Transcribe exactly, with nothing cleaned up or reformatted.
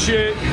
shit.